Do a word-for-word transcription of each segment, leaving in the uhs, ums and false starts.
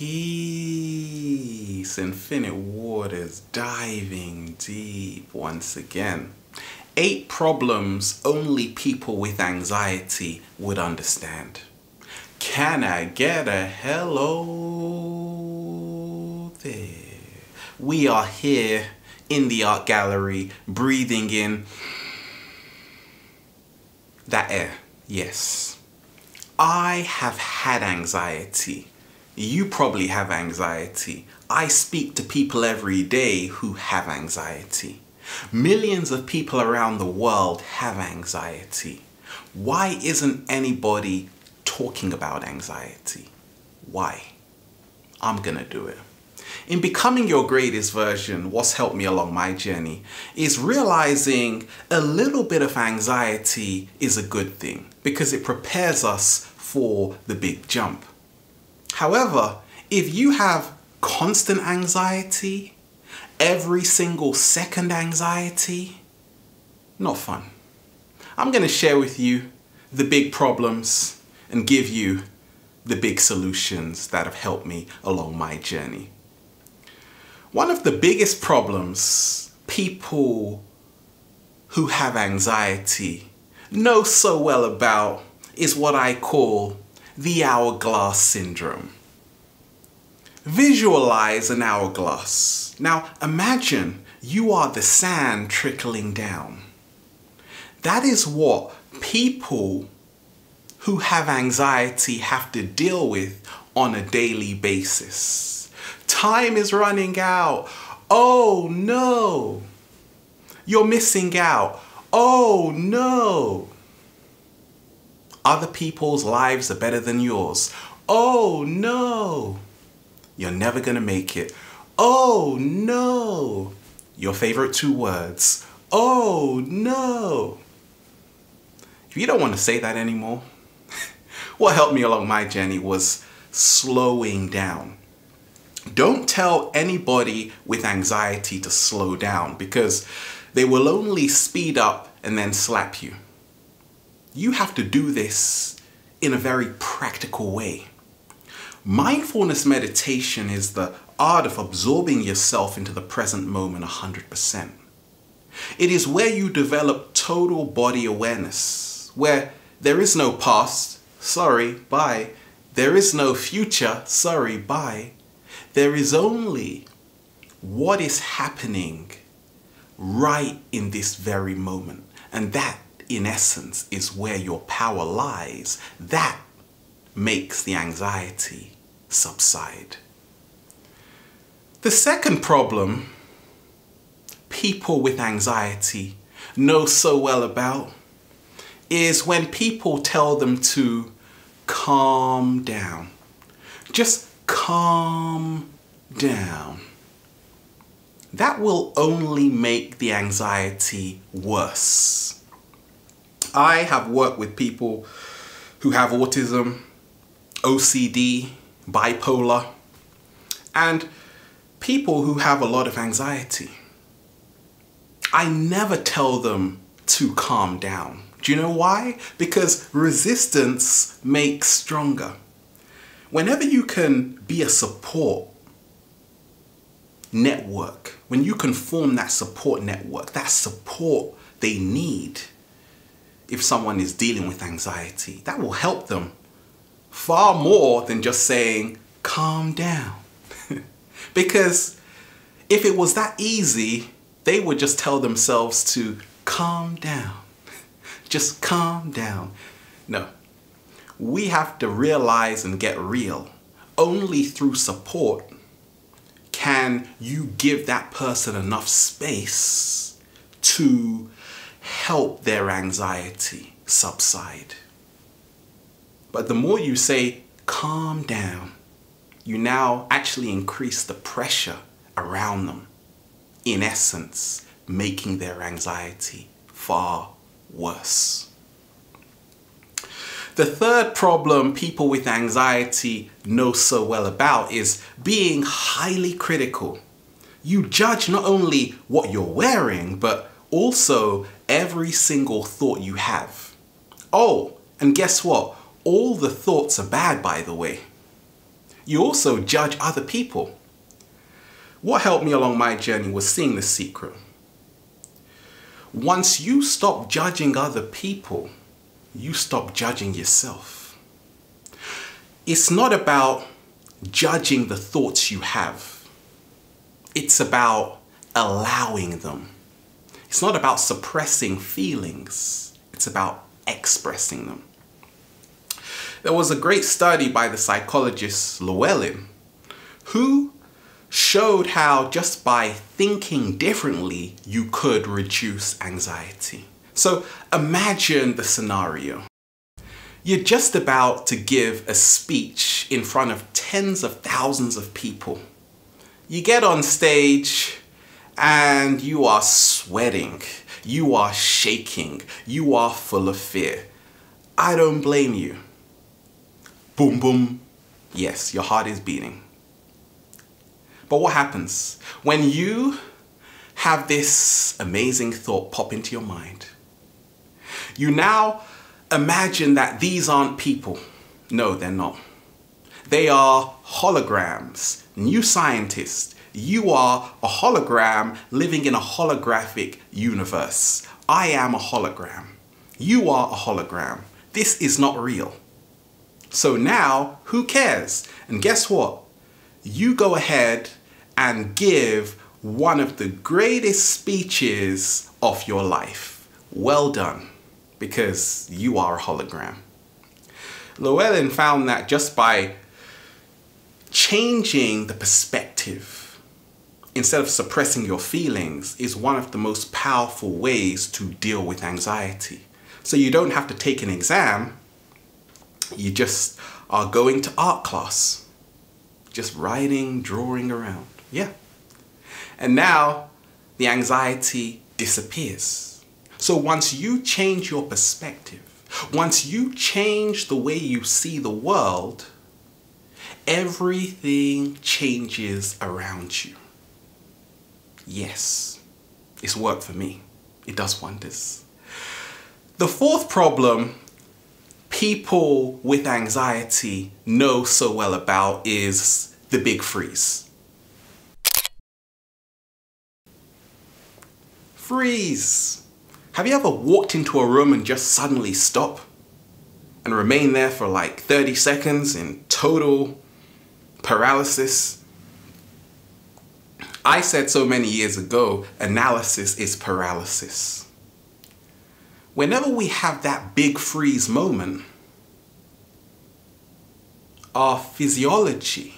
peace, infinite waters, diving deep once again. Eight problems only people with anxiety would understand. Can I get a hello there? We are here in the art gallery, breathing in that air, yes. I have had anxiety. You probably have anxiety. I speak to people every day who have anxiety. Millions of people around the world have anxiety. Why isn't anybody talking about anxiety? Why? I'm gonna do it. In Becoming Your Greatest Version, what's helped me along my journey is realizing a little bit of anxiety is a good thing because it prepares us for the big jump. However, if you have constant anxiety, every single second anxiety, not fun. I'm going to share with you the big problems and give you the big solutions that have helped me along my journey. One of the biggest problems people who have anxiety know so well about is what I call the hourglass syndrome. Visualize an hourglass. Now imagine you are the sand trickling down. That is what people who have anxiety have to deal with on a daily basis. Time is running out. Oh no. You're missing out. Oh no. Other people's lives are better than yours. Oh no. You're never gonna make it. Oh no. Your favorite two words. Oh no. If you don't want to say that anymore, what helped me along my journey was slowing down. Don't tell anybody with anxiety to slow down because they will only speed up and then slap you. You have to do this in a very practical way. Mindfulness meditation is the art of absorbing yourself into the present moment one hundred percent. It is where you develop total body awareness, where there is no past, sorry, bye. There is no future, sorry, bye. There is only what is happening right in this very moment, and that in essence is where your power lies. That makes the anxiety subside. The second problem people with anxiety know so well about is when people tell them to calm down. Just calm down. That will only make the anxiety worse. I have worked with people who have autism, O C D, bipolar, and people who have a lot of anxiety. I never tell them to calm down. Do you know why? Because resistance makes stronger. Whenever you can be a support network, when you can form that support network, that support they need, if someone is dealing with anxiety, that will help them far more than just saying, calm down. Because if it was that easy, they would just tell themselves to calm down. Just calm down. No, we have to realize and get real. Only through support can you give that person enough space to help their anxiety subside. But the more you say, calm down, you now actually increase the pressure around them, in essence, making their anxiety far worse. The third problem people with anxiety know so well about is being highly critical. You judge not only what you're wearing, but also every single thought you have. Oh, and guess what? All the thoughts are bad, by the way. you also judge other people. What helped me along my journey was seeing The Secret. Once you stop judging other people, you stop judging yourself. It's not about judging the thoughts you have. It's about allowing them. It's not about suppressing feelings. It's about expressing them. There was a great study by the psychologist Llewellyn, who showed how just by thinking differently, you could reduce anxiety. So imagine the scenario. You're just about to give a speech in front of tens of thousands of people. You get on stage and you are sweating, you are shaking, you are full of fear. I don't blame you. Boom, boom. Yes, your heart is beating. But what happens when you have this amazing thought pop into your mind? You now imagine that these aren't people. No, they're not. They are holograms, new scientists. You are a hologram living in a holographic universe. I am a hologram. You are a hologram. This is not real. So now, who cares? And guess what? You go ahead and give one of the greatest speeches of your life. Well done, because you are a hologram. Llewellyn found that just by changing the perspective, instead of suppressing your feelings, is one of the most powerful ways to deal with anxiety. So you don't have to take an exam, you just are going to art class. Just writing, drawing around, yeah. And now the anxiety disappears. So once you change your perspective, once you change the way you see the world, everything changes around you. Yes, it's worked for me. It does wonders. The fourth problem people with anxiety know so well about is the big freeze. Freeze. Have you ever walked into a room and just suddenly stop and remain there for like thirty seconds in total paralysis? I said so many years ago, analysis is paralysis. Whenever we have that big freeze moment, our physiology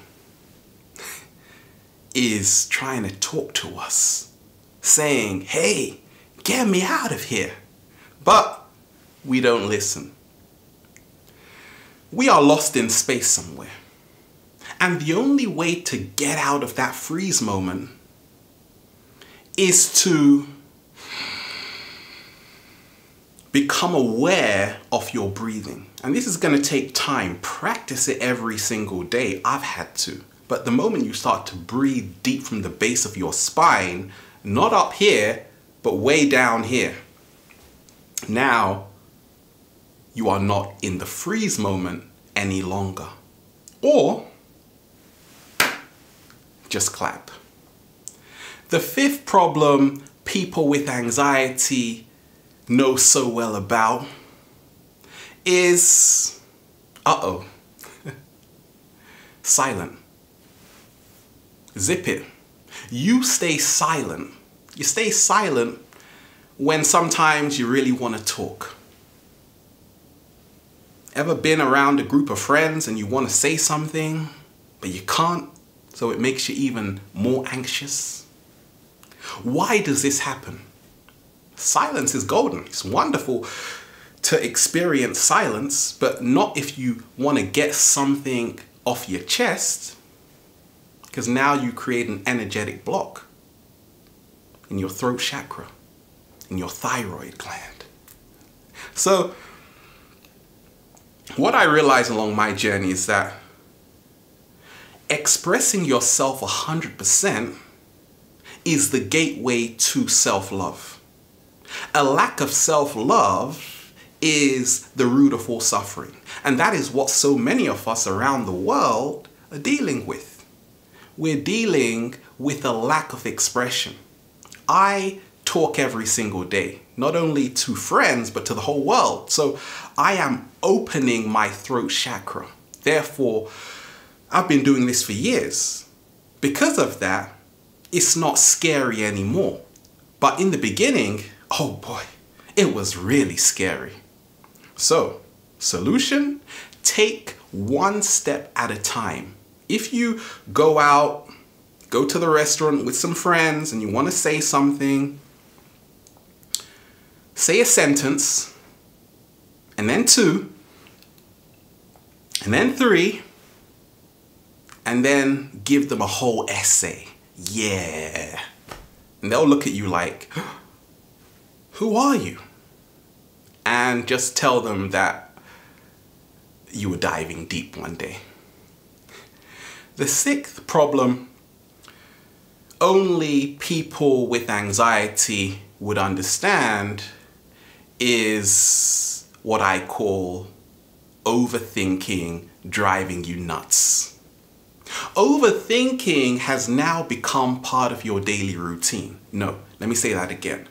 is trying to talk to us, saying, hey, get me out of here. But we don't listen. We are lost in space somewhere. And the only way to get out of that freeze moment is to become aware of your breathing. And this is going to take time. Practice it every single day. I've had to. But the moment you start to breathe deep from the base of your spine, not up here, but way down here, now you are not in the freeze moment any longer. Or just clap. The fifth problem people with anxiety know so well about is, uh-oh, silent. Zip it. You stay silent. You stay silent when sometimes you really want to talk. Ever been around a group of friends and you want to say something, but you can't, so it makes you even more anxious? Why does this happen? Silence is golden. It's wonderful to experience silence, but not if you want to get something off your chest, because now you create an energetic block in your throat chakra, in your thyroid gland. So what I realized along my journey is that expressing yourself one hundred percent is the gateway to self-love. A lack of self-love is the root of all suffering. And that is what so many of us around the world are dealing with. We're dealing with a lack of expression. I talk every single day, not only to friends, but to the whole world. So I am opening my throat chakra. Therefore, I've been doing this for years. Because of that, it's not scary anymore. But in the beginning, oh boy, it was really scary. So, solution, take one step at a time. If you go out, go to the restaurant with some friends and you want to say something, say a sentence, and then two, and then three, and then give them a whole essay. Yeah. And they'll look at you like, who are you? And just tell them that you were diving deep one day. The sixth problem, only people with anxiety would understand, is what I call overthinking driving you nuts. Overthinking has now become part of your daily routine. No, let me say that again.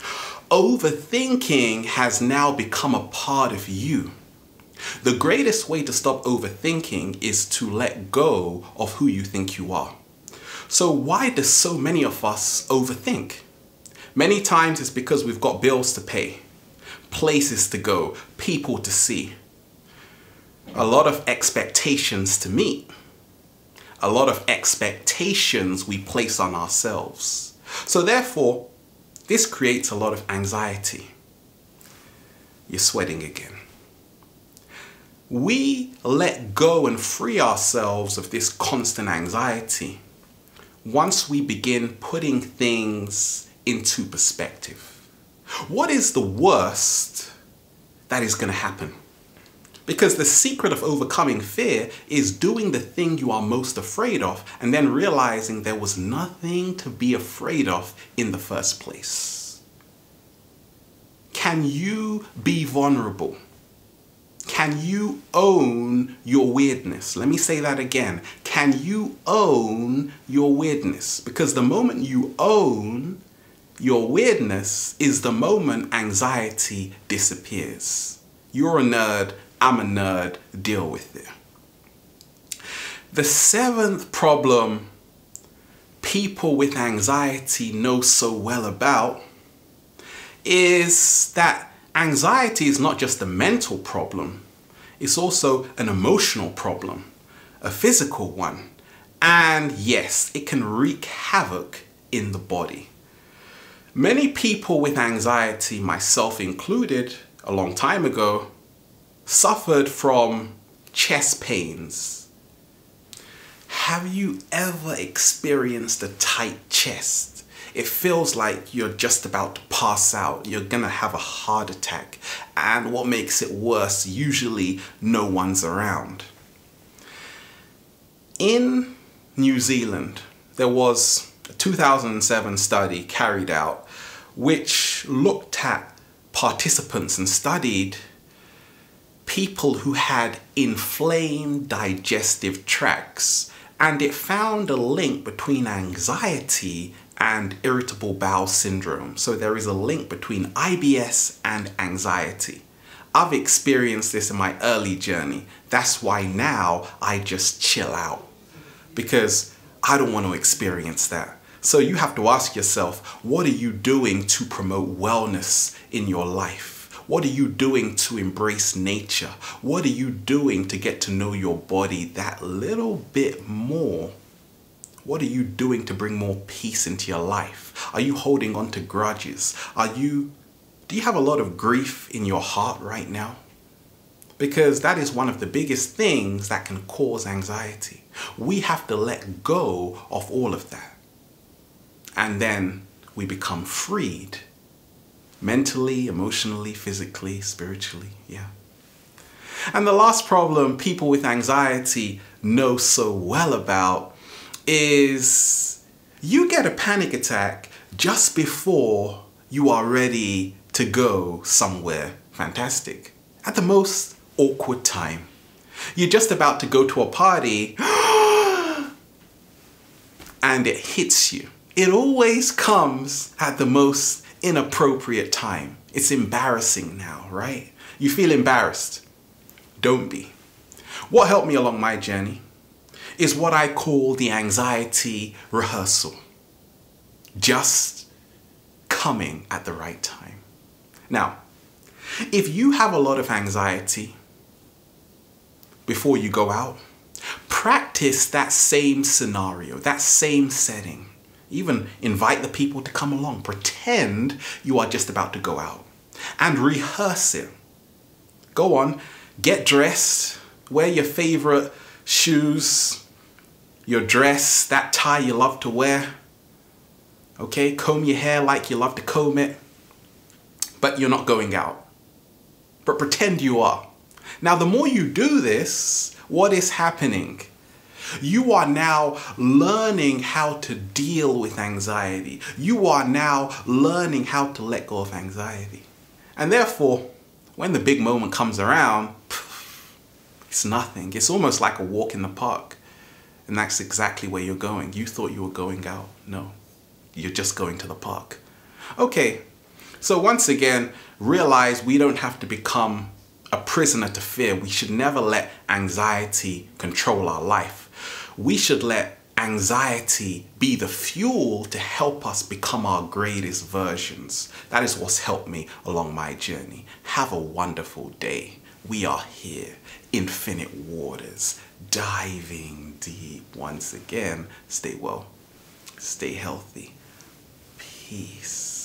Overthinking has now become a part of you. The greatest way to stop overthinking is to let go of who you think you are. So why do so many of us overthink? Many times it's because we've got bills to pay, places to go, people to see, a lot of expectations to meet, a lot of expectations we place on ourselves. So therefore, this creates a lot of anxiety. You're sweating again. We let go and free ourselves of this constant anxiety once we begin putting things into perspective. What is the worst that is going to happen? Because the secret of overcoming fear is doing the thing you are most afraid of and then realizing there was nothing to be afraid of in the first place. Can you be vulnerable? Can you own your weirdness? Let me say that again. Can you own your weirdness? Because the moment you own your weirdness is the moment anxiety disappears. You're a nerd, I'm a nerd, deal with it. The seventh problem people with anxiety know so well about is that anxiety is not just a mental problem, it's also an emotional problem, a physical one, and yes, it can wreak havoc in the body. Many people with anxiety, myself included, a long time ago, suffered from chest pains. Have you ever experienced a tight chest? It feels like you're just about to pass out. You're gonna have a heart attack. And what makes it worse, usually no one's around. In New Zealand, there was a two thousand seven study carried out which looked at participants and studied people who had inflamed digestive tracts. And it found a link between anxiety and irritable bowel syndrome. So there is a link between I B S and anxiety. I've experienced this in my early journey. That's why now I just chill out because I don't want to experience that. So you have to ask yourself, what are you doing to promote wellness in your life? What are you doing to embrace nature? What are you doing to get to know your body that little bit more? What are you doing to bring more peace into your life? Are you holding on to grudges? Are you, do you have a lot of grief in your heart right now? Because that is one of the biggest things that can cause anxiety. We have to let go of all of that. And then we become freed mentally, emotionally, physically, spiritually, yeah. And the last problem people with anxiety know so well about is you get a panic attack just before you are ready to go somewhere fantastic. At the most awkward time. You're just about to go to a party time that hits you, it always comes at the most inappropriate time. It's embarrassing now, right? You feel embarrassed. Don't be. What helped me along my journey is what I call the anxiety rehearsal. Just coming at the right time. Now, if you have a lot of anxiety before you go out, practice that same scenario, that same setting. Even invite the people to come along. Pretend you are just about to go out and rehearse it. Go on, get dressed, wear your favorite shoes, your dress, that tie you love to wear. Okay, comb your hair like you love to comb it, but you're not going out. But pretend you are. Now, the more you do this, what is happening? You are now learning how to deal with anxiety. You are now learning how to let go of anxiety. And therefore, when the big moment comes around, it's nothing. It's almost like a walk in the park. And that's exactly where you're going. You thought you were going out. No, you're just going to the park. Okay, so once again, realize we don't have to become a prisoner to fear. We should never let anxiety control our life. We should let anxiety be the fuel to help us become our greatest versions. That is what's helped me along my journey. Have a wonderful day. We are here, infinite waters, diving deep. Once again, stay well, stay healthy. Peace.